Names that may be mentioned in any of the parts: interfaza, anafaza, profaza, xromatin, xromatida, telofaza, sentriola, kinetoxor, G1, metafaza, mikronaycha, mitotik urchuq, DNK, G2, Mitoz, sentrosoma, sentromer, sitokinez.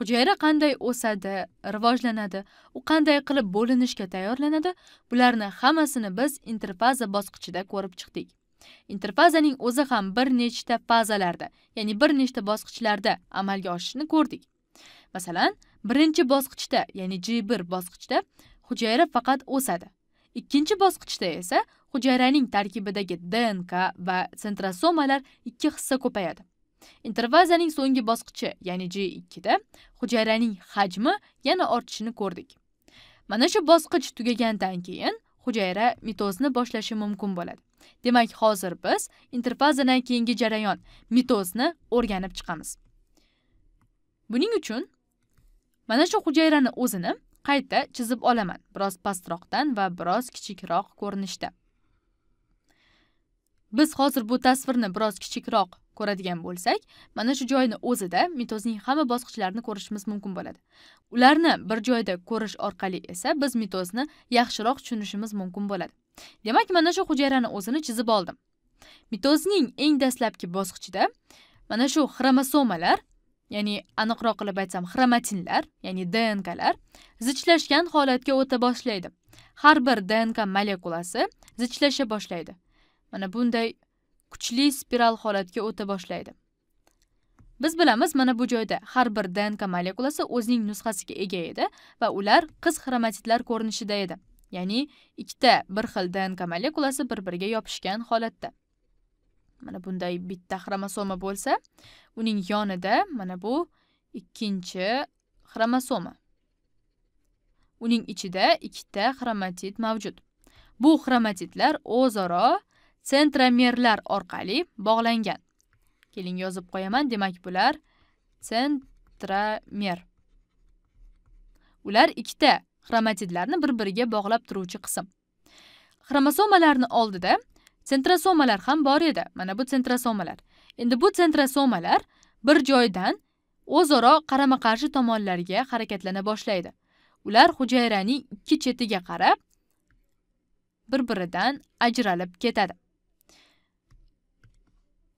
Hücayra qanday o'sadi, rivojlanadi, u qanday qilib bo'linishga tayyorlanadi, bularni hammasini biz interfaza bosqichida ko'rib chiqdik. Interfazaning o'zi ham bir nechta fazalarda, ya'ni bir nechta bosqichlarda amalga oshishini ko'rdik. Masalan, birinchi bosqichda, ya'ni G1 bosqichda hujayra faqat o'sadi. Ikkinchi bosqichda esa hujayraning tarkibidagi DNK va sentrasomalar ikki hissa ko'payadi. Interfazaning so'nggi bosqichi, ya'ni G2 da hujayraning hajmi yana ortishini ko'rdik. Mana shu bosqich tugagandan keyin hujayra mitozni boshlashi mumkin bo'ladi. Demak, hozir biz interfazadan keyingi jarayon mitozni o'rganib chiqamiz. Buning uchun mana shu hujayrani o'zini qayta chizib olaman, biroz pastroqdan va biroz kichikroq ko'rinishda. Biz hozir bu tasvirni biroz kichikroq ko'radigan bo'lsak, mana shu joyni o'zida mitozning hamma bosqichlarini ko'rishimiz mumkin bo'ladi. Ularni bir joyda ko'rish orqali esa biz mitozni yaxshiroq tushunishimiz mumkin bo'ladi. Demak, mana shu hujayrani o'zini chizib oldim. Mitozning eng dastlabki bosqichida mana shu xromosomalar, ya'ni aniqroq qilib aytsam, xromatinlar, ya'ni DNKlar zichlashgan holatga o'ta boshlaydi. Har bir DNK molekulasi zichlasha boshlaydi. Mana bunday kuchli spiral holatga o'ta boshlaydi. Biz bilamiz, mana bu joyda har bir DNK molekulasi o'zining nusxasiga ega edi va ular qiz xromatitlar ko'rinishida edi. Ya'ni ikkita bir xil DNK molekulasi bir-biriga yopishgan holatda. Mana bunday bitta xromosoma bo'lsa, uning yonida mana bu ikkinchi xromosoma. Uning ichida ikkita xromatit mavjud. Bu xromatitlar o'zaro sentromerlar orqali bog'langan. Keling yozib qo'yaman, demak bular sentromer. Ular ikkita xromatidlarni bir-biriga bog'lab turuvchi qism. Xromosomalarning oldida sentrosomalar ham bor edi. Mana bu sentrosomalar. Endi bu sentrosomalar bir joydan o'zaro qarama-qarshi tomonlarga harakatlana boshlaydi. Ular hujayraning ikki chetiga qarab bir-biridan ajralib ketadi.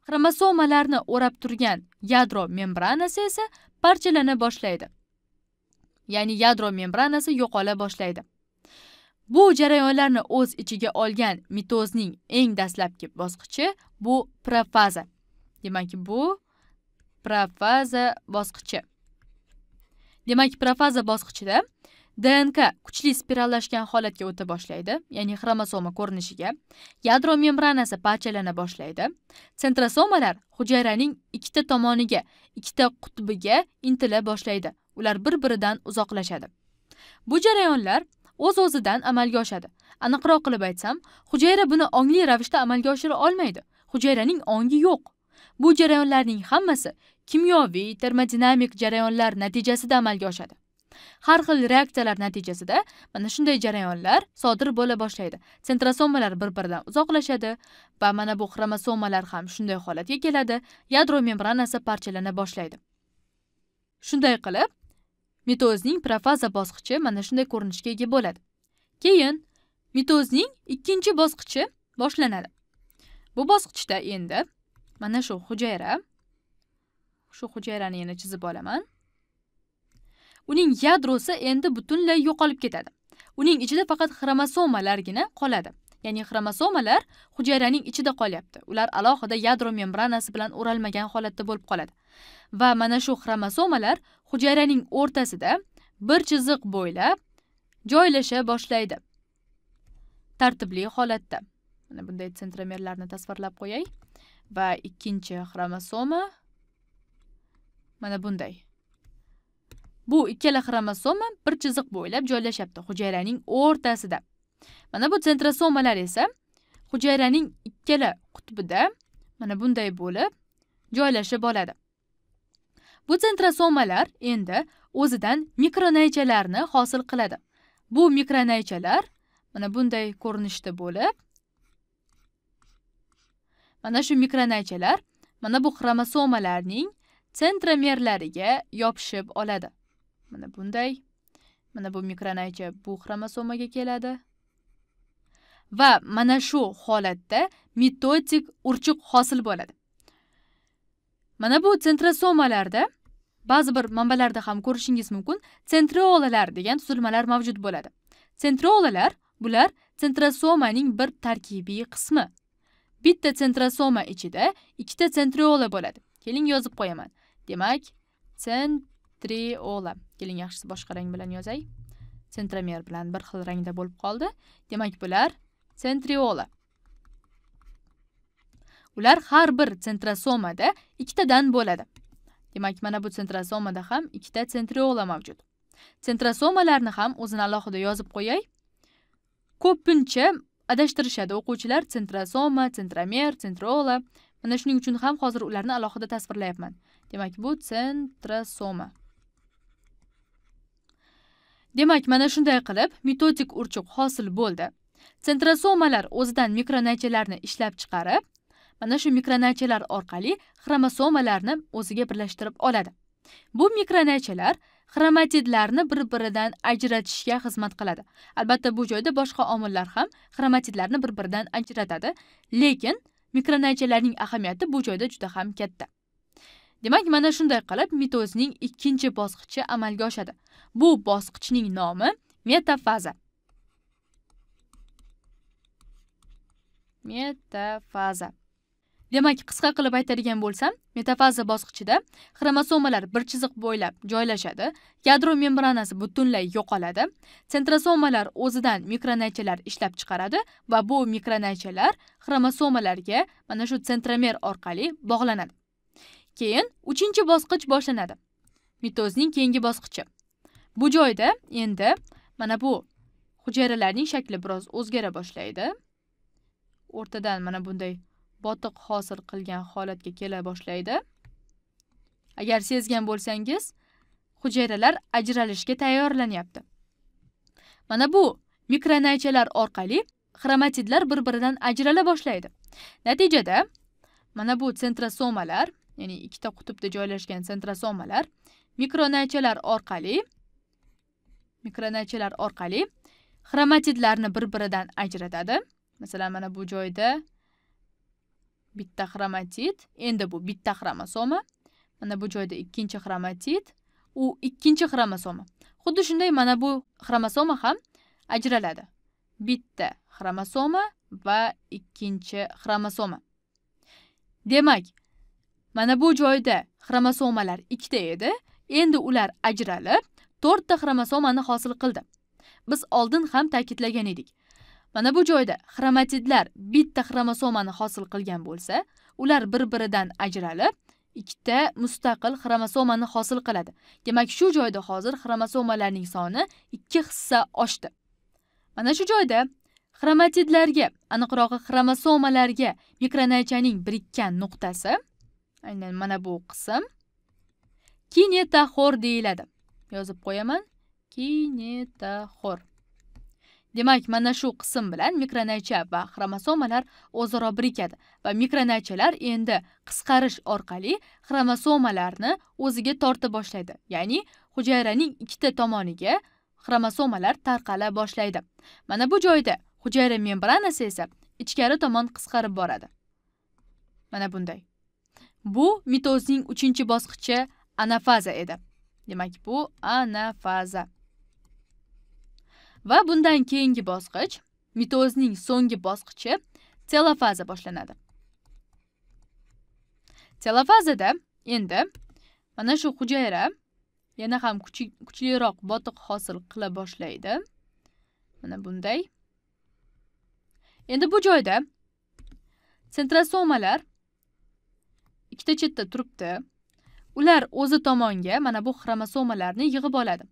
Xromosomalarni o'rab turgan yadro membranasi esa parchalana boshlaydi. Ya'ni yadro membranasi yo'qola boshlaydi. Bu jarayonlarni o'z ichiga olgan mitozning eng dastlabki bosqichi bu profaza. Demak, bu profaza bosqichi. Demak, profaza bosqichida DNK kuchli spirallashgan holatga o'ta boshlaydi, ya'ni xromosoma ko'rinishiga, yadro membranasi parchalana boshlaydi. Sentrosomalar hujayraning ikkita tomoniga, ikkita qutbiga intila boshlaydi. Ular bir-biridan uzoqlashadi. Bu jarayonlar o'z-o'zidan amalga oshadi. Aniqroq qilib aytsam, hujayra buni ongli ravishda amalga oshira olmaydi. Hujayraning ongi yo'q. Bu jarayonlarning hammasi kimyoviy, termodinamik jarayonlar natijasida amalga oshadi. Har xil reaksiyalar natijasida mana shunday jarayonlar sodir bo'la boshlaydi. Sentrosomalar bir-biridan uzoqlashadi va mana bu xromosomalar ham shunday holatga keladi, yadro membranasi parchalana boshlaydi. Shunday qilib, mitozning profaza bosqichi mana shunday ko'rinishga ega bo'ladi. Keyin mitozning ikkinchi bosqichi boshlanadi. Bu bosqichda endi mana shu hujayra, shu hujayrani yana chizib olaman. Uning yadrosi endi butunlay yo'qolib ketadi. Uning ichida faqat xromosomalargina qoladi. Ya'ni xromosomalar hujayraning ichida qolyapti. Ular alohida yadro membranasi bilan o'ralmagan holatda bo'lib qoladi. Va mana shu xromosomalar hujayraning o'rtasida bir chiziq bo'ylab joylasha boshlaydi. Tartibli holatda. Mana bunday sentromerlarni tasvirlab qo'yay va ikkinchi xromosoma mana bunday. Bu ikkala xromosoma bir chiziq bo'ylab joylashyapti hujayraning o'rtasida. Mana bu sentrosomalar esa hujayraning ikkala qutbida mana bunday bo'lib joylashib oladi. Bu sentrosomalar endi o'zidan mikronaychalarni hosil qiladi. Bu mikronaychalar mana bunday ko'rinishda bo'lib mana shu mikronaychalar mana bu xromosomalarning sentromerlariga yopishib oladi. Mana bunday. Mana bu mikronaycha bu xromosomaga keladi. Va mana shu holatda mitotik urchuq hosil bo'ladi. Mana bu sentrosomalarda ba'zi bir manbalarda ham ko'rishingiz mumkin, sentriolalar degan tuzilmalar mavjud bo'ladi. Sentriolalar bular sentrosomaning bir tarkibiy qismi. Bitta sentrosoma ichida ikkita sentriola bo'ladi. Keling yozib qo'yaman. Demak, sentriola. Keling yaxshisi boshqa rang bilan yozay. Sentromer bilan bir xil rangda bo'lib qoldi. Demak, bular sentriola. Ular har bir sentrosomada ikkitadan bo'ladi. Demak, mana bu sentrosomada ham ikkita sentriola mavjud. Sentrosomalarni ham o'zini alohida yozib qo'yay. Ko'pincha adashtirishadi o'quvchilar sentrosoma, sentromer, sentriola. Mana shuning uchun ham hozir ularni alohida tasvirlayapman. Demak, bu sentrosoma. Demak, mana shunday qilib mitotik urchuq hosil bo'ldi. Sentrosomalar o'zidan mikronaychalarni ishlab chiqarib, mana shu mikronaychalar orqali xromosomalarni o'ziga birlashtirib oladi. Bu mikronaychalar xromatidlarni bir-biridan ajratishga xizmat qiladi. Albatta bu joyda boshqa omillar ham xromatidlarni bir-biridan ajratadi, lekin mikronaychalarning ahamiyati bu joyda juda ham katta. Demak, mana shunday qilib mitozning ikkinchi bosqichi amalga oshadi. Bu bosqichning nomi metafaza. Metafaza. Demak, qisqa qilib aytadigan bo'lsam, metafaza bosqichida xromosomalar bir chiziq bo'ylab joylashadi, yadro membranasi butunlay yo'qoladi, sentrosomalar o'zidan mikronaychalar ishlab chiqaradi va bu mikronaychalar xromosomalarga mana shu sentromer orqali bog'lanadi. Keyin 3-bosqich boshlanadi. Mitozning keyingi bosqichi. Bu joyda endi mana bu hujayralarning shakli biroz o'zgara boshlaydi. O'rtadan mana bunday botiq hosil qilgan holatga kela boshlaydi. Agar sezgan bo'lsangiz, hujayralar ajralishga tayyorlanyapti. Mana bu mikronaychalar orqali xromatidlar bir-biridan ajrala boshlaydi. Natijada mana bu sentrosomalar, ya'ni ikkita qutbda joylashgan sentrosomalar mikronaychalar orqali xromatidlarni bir-biridan ajratadi. Masalan, mana bu joyda bitta xromatid, endi bu bitta xromosoma, mana bu joyda ikkinchi xromatid, u ikkinchi xromosoma. Xuddi shunday mana bu xromosoma ham ajraladi. Bitta xromosoma va ikkinchi xromosoma. Demak, mana bu joyda xromosomalar ikkita edi, endi ular ajralib 4ta xromosomani hosil qildi. Biz oldin ham ta'kidlagan edik. Mana bu joyda xromatidlar bitta xromosomani hosil qilgan bo'lsa, ular bir-biridan ajralib, ikkita mustaqil xromosomani hosil qiladi. Demak, shu joyda hozir xromosomalarning soni 2 hissa oshdi. Mana shu joyda xromatidlarga, aniqrog'i xromosomalarga mikronaychaning birikkan nuqtasi, aynan mana bu qism kinetoxor deyiladi. Yozib qo'yaman. Kinetoxor. Demak, mana shu qism bilan mikronaycha va xromosomalar o'zaro birikadi va mikronaychalar endi qisqarish orqali xromosomalarni o'ziga torta boshlaydi. Ya'ni hujayraning ikkita tomoniga xromosomalar tarqala boshlaydi. Mana bu joyda hujayra membranasi esa ichkari tomon qisqarib boradi. Mana bunday. Bu mitozning 3-bosqichi anafaza edi. Demak, bu anafaza. Va bundan keyingi bosqich, mitozning so'nggi bosqichi telofaza boshlanadi. Telofazada endi mana shu hujayra yana ham kuchliroq botiq hosil qila boshlaydi. Mana bunday. Endi bu joyda sentrosomalar ikkita chetda turibdi. Ular o'zi tomonga mana bu xromosomalarni yig'ib oladi.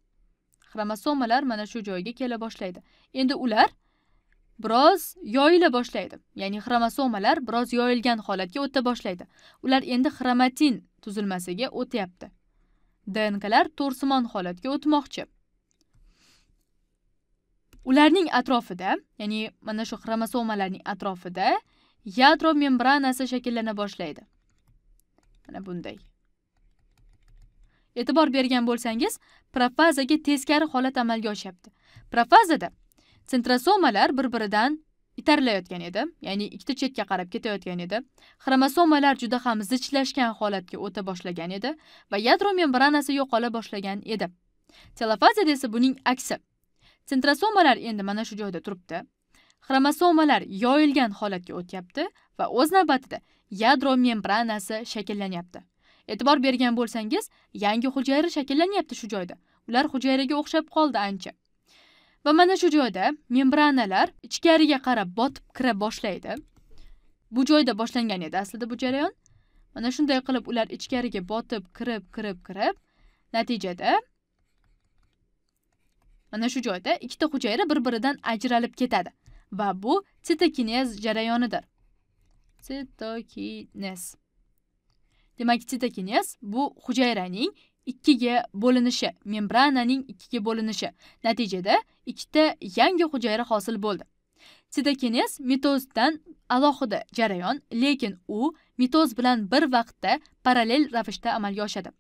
Xromosomalar mana shu joyga kela boshlaydi. Endi ular biroz yoyila boshlaydi. Ya'ni xromosomalar biroz yoyilgan holatga o'ta boshlaydi. Ular endi xromatin tuzilmasiga o'tyapti. DNKlar to'rsimon holatga o'tmoqchi. Ularning atrofida, ya'ni mana shu xromosomalarning atrofida yadro membranasi shakllana boshlaydi. Mana bunday. E'tibor bergan bo'lsangiz, profazaga teskari holat amalga oshyapti. Profazada sentrosomalar bir-biridan itarlayotgan edi, ya'ni ikkita chetga qarab ketayotgan edi. Xromosomalar juda ham zichlashgan holatga o'ta boshlagan edi va yadro membranasi yo'qola boshlagan edi. Telofaziya desa buning aksi. Sentrosomalar endi mana shu joyda turibdi. Xromosomalar yoyilgan holatga o'tyapti va o'z navbatida yadro membranasi shakllanyapti. E'tibor bergan bo'lsangiz, yangi hujayra shakllanyapti shu joyda. Ular hujayraga o'xshab qoldi ancha. Va mana shu joyda membranalar ichkariga qarab botib kira boshlaydi. Bu joyda boshlangan edi aslida bu jarayon. Mana shunday qilib ular ichkariga botib kirib, natijada mana shu joyda ikkita hujayra bir-biridan ajralib ketadi va bu sitokinez jarayonidir. Sitokinez. Demak, sitokinez bu hujayraning ikkiga bo'linishi, membrananing ikkiga bo'linishi. Natijada ikkita yangi hujayra hosil bo'ldi. Sitokinez mitozdan alohida jarayon, lekin u mitoz bilan bir vaqtda parallel ravishda amalga oshadi.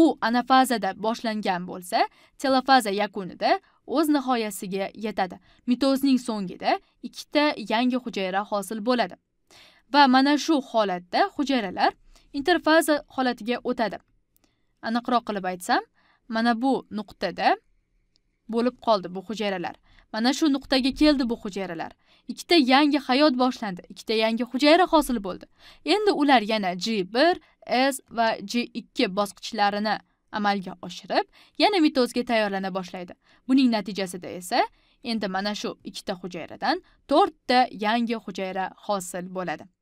U anafazada boshlangan bo'lsa, telofaza yakunida o'z nihoyasiga yetadi. Mitozning so'ngida ikkita yangi hujayra hosil bo'ladi. Va mana shu holatda hujayralar interfaza holatiga o'tadi. Aniqroq qilib aytsam, mana bu nuqtada bo'lib qoldi bu hujayralar. Mana shu nuqtaga keldi bu hujayralar. Ikkita yangi hayot boshlandi. Ikkita yangi hujayra hosil bo'ldi. Endi ular yana G1, S va G2 bosqichlarini amalga oshirib, yana mitozga tayyorlana boshlaydi. Buning natijasida esa endi mana shu ikkita hujayradan 4 ta yangi hujayra hosil bo'ladi.